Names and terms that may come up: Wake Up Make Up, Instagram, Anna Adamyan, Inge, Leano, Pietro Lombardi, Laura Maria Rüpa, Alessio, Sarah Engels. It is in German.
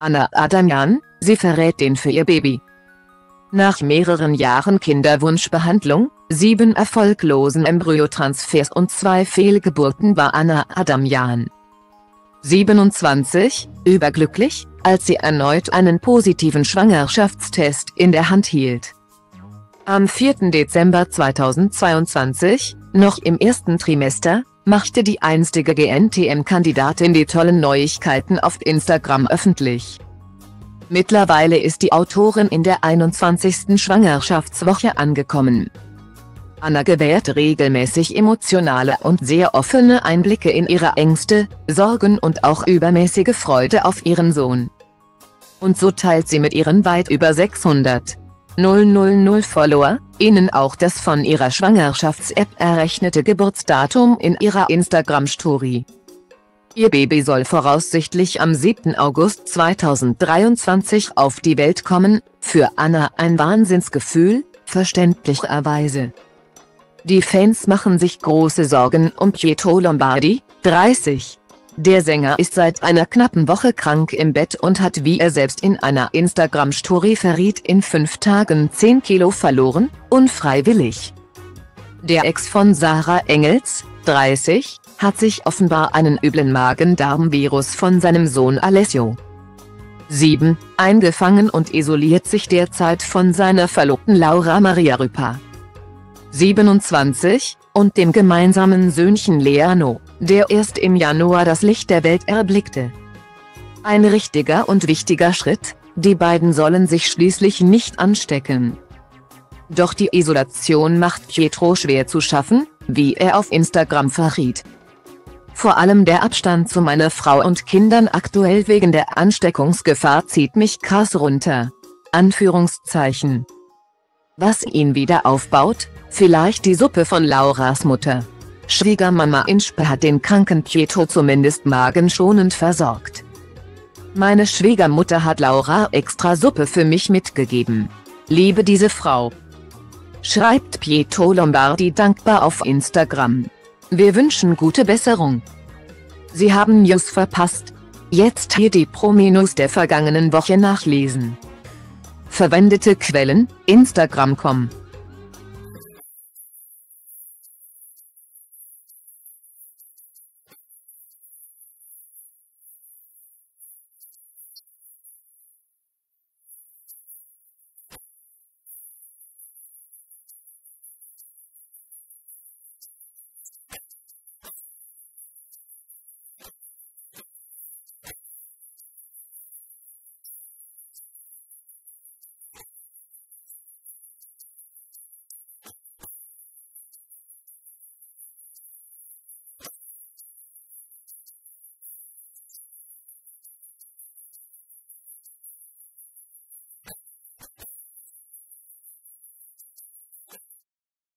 Anna Adamyan, sie verrät den für ihr Baby. Nach mehreren Jahren Kinderwunschbehandlung, 7 erfolglosen Embryotransfers und 2 Fehlgeburten war Anna Adamyan, 27, überglücklich, als sie erneut einen positiven Schwangerschaftstest in der Hand hielt. Am 4. Dezember 2022, noch im ersten Trimester, machte die einstige GNTM-Kandidatin die tollen Neuigkeiten auf Instagram öffentlich. Mittlerweile ist die Autorin in der 21. Schwangerschaftswoche angekommen. Anna gewährt regelmäßig emotionale und sehr offene Einblicke in ihre Ängste, Sorgen und auch übermäßige Freude auf ihren Sohn. Und so teilt sie mit ihren weit über 600.000 Follower, ihnen auch das von ihrer Schwangerschafts-App errechnete Geburtsdatum in ihrer Instagram-Story. Ihr Baby soll voraussichtlich am 7. August 2023 auf die Welt kommen, für Anna ein Wahnsinnsgefühl, verständlicherweise. Die Fans machen sich große Sorgen um Pietro Lombardi, 30. Der Sänger ist seit einer knappen Woche krank im Bett und hat, wie er selbst in einer Instagram-Story verriet, in 5 Tagen 10 Kilo verloren, unfreiwillig. Der Ex von Sarah Engels, 30, hat sich offenbar einen üblen Magen-Darm-Virus von seinem Sohn Alessio, 7, eingefangen und isoliert sich derzeit von seiner Verlobten Laura Maria Rüpa, 27, und dem gemeinsamen Söhnchen Leano, der erst im Januar das Licht der Welt erblickte. Ein richtiger und wichtiger Schritt, die beiden sollen sich schließlich nicht anstecken. Doch die Isolation macht Pietro schwer zu schaffen, wie er auf Instagram verriet. Vor allem der Abstand zu meiner Frau und Kindern aktuell wegen der Ansteckungsgefahr zieht mich krass runter. Anführungszeichen. Was ihn wieder aufbaut, vielleicht die Suppe von Lauras Mutter. Schwiegermama Inge hat den kranken Pietro zumindest magenschonend versorgt. Meine Schwiegermutter hat Laura extra Suppe für mich mitgegeben. Liebe diese Frau, schreibt Pietro Lombardi dankbar auf Instagram. Wir wünschen gute Besserung. Sie haben News verpasst. Jetzt hier die Pro-News der vergangenen Woche nachlesen. Verwendete Quellen: Instagram.com